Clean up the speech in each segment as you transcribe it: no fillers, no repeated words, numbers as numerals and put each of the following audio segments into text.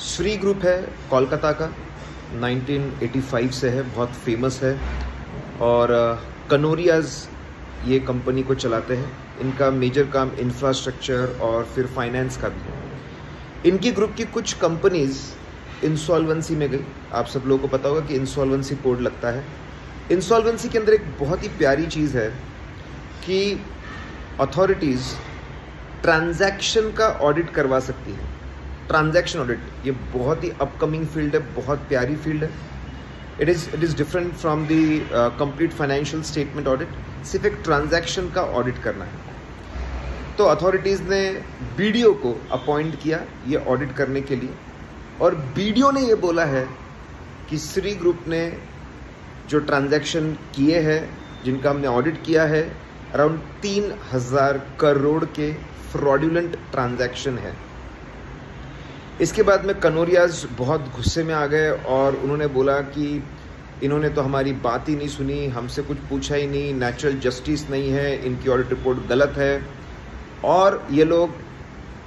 Shri group है कोलकाता का, 1985 से है, बहुत फेमस है। और कनोरियाज़ ये कंपनी को चलाते हैं। इनका मेजर काम इंफ्रास्ट्रक्चर और फिर फाइनेंस का भी है। इनकी ग्रुप की कुछ कंपनीज़ इंसॉलवेंसी में गई। आप सब लोगों को पता होगा कि इंसॉलवेंसी कोड लगता है। इंसॉलवेंसी के अंदर एक बहुत ही प्यारी चीज़ है कि अथॉरिटीज़ ट्रांजैक्शन का ऑडिट करवा सकती है। ट्रांजैक्शन ऑडिट ये बहुत ही अपकमिंग फील्ड है, बहुत प्यारी फील्ड है। It is different from the complete financial statement audit. सिर्फ एक ट्रांजैक्शन का ऑडिट करना है। तो अथॉरिटीज़ ने BDO को अपॉइंट किया ये ऑडिट करने के लिए, और BDO ने ये बोला है कि श्री ग्रुप ने जो ट्रांजैक्शन किए हैं, जिनका हमने ऑडिट किया है, अराउंड 3,000 करोड़ के फ्रॉड्यूलेंट ट्रांजैक्शन है। इसके बाद में कनोरियाज़ बहुत गुस्से में आ गए और उन्होंने बोला कि इन्होंने तो हमारी बात ही नहीं सुनी, हमसे कुछ पूछा ही नहीं, नेचुरल जस्टिस नहीं है, इनकी ऑडिट रिपोर्ट गलत है, और ये लोग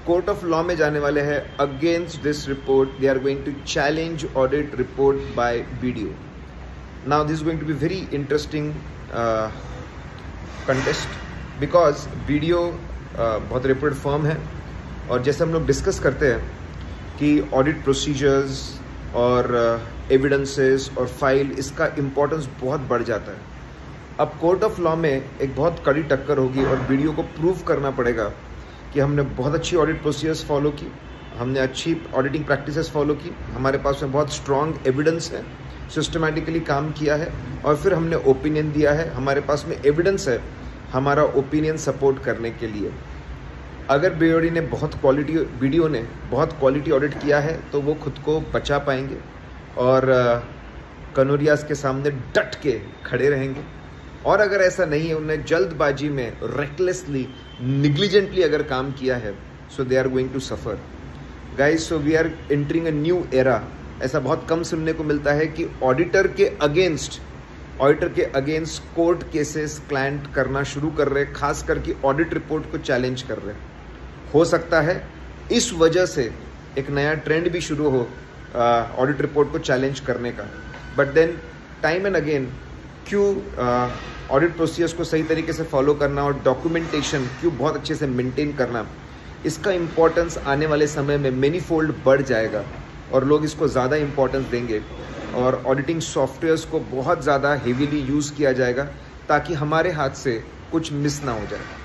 कोर्ट ऑफ लॉ में जाने वाले हैं against this report. They are going to challenge audit report by BDO। Now this is going to be very interesting contest, because BDO बहुत रेप्यूटेड फर्म है। और जैसे हम लोग डिस्कस करते हैं कि ऑडिट प्रोसीजर्स और एविडेंसेस और फाइल, इसका इम्पोर्टेंस बहुत बढ़ जाता है। अब कोर्ट ऑफ लॉ में एक बहुत कड़ी टक्कर होगी और BDO को प्रूव करना पड़ेगा कि हमने बहुत अच्छी ऑडिट प्रोसीजर्स फॉलो की, हमने अच्छी ऑडिटिंग प्रैक्टिसेस फॉलो की, हमारे पास में बहुत स्ट्रॉन्ग एविडेंस है, सिस्टमेटिकली काम किया है, और फिर हमने ओपिनियन दिया है, हमारे पास में एविडेंस है हमारा ओपिनियन सपोर्ट करने के लिए। अगर BDO ने बहुत क्वालिटी ऑडिट किया है तो वो खुद को बचा पाएंगे और कनोरियाज़ के सामने डट के खड़े रहेंगे। और अगर ऐसा नहीं है, उन्हें जल्दबाजी में रेकलेसली, निग्लिजेंटली अगर काम किया है, so they are going to suffer guys. So we are entering a new era. ऐसा बहुत कम सुनने को मिलता है कि ऑडिटर के अगेंस्ट कोर्ट केसेस क्लाइंट करना शुरू कर रहे हैं, खास करके ऑडिट रिपोर्ट को चैलेंज कर रहे हैं। हो सकता है इस वजह से एक नया ट्रेंड भी शुरू हो ऑडिट रिपोर्ट को चैलेंज करने का। But then time and again क्यों ऑडिट प्रोसीजर्स को सही तरीके से फॉलो करना और डॉक्यूमेंटेशन क्यों बहुत अच्छे से मेंटेन करना, इसका इम्पोर्टेंस आने वाले समय में मेनी फोल्ड बढ़ जाएगा और लोग इसको ज़्यादा इम्पोर्टेंस देंगे और ऑडिटिंग सॉफ्टवेयर्स को बहुत ज़्यादा हेवीली यूज़ किया जाएगा ताकि हमारे हाथ से कुछ मिस ना हो जाए।